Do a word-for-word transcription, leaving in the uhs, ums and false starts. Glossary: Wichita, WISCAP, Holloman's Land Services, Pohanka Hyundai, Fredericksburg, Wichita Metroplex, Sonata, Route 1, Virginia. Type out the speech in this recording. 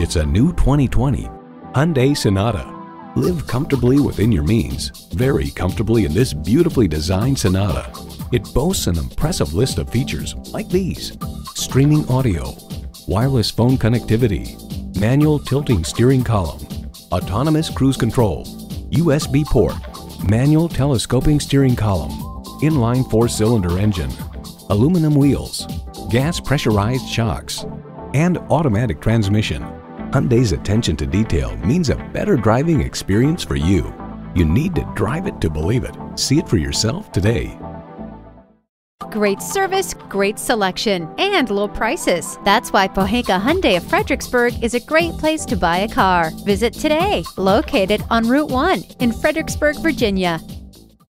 It's a new twenty twenty Hyundai Sonata. Live comfortably within your means, very comfortably in this beautifully designed Sonata. It boasts an impressive list of features like these: streaming audio, wireless phone connectivity, manual tilting steering column, autonomous cruise control, U S B port, manual telescoping steering column, inline four-cylinder engine, aluminum wheels, gas pressurized shocks, and automatic transmission. Hyundai's attention to detail means a better driving experience for you. You need to drive it to believe it. See it for yourself today. Great service, great selection, and low prices. That's why Pohanka Hyundai of Fredericksburg is a great place to buy a car. Visit today, located on Route one in Fredericksburg, Virginia.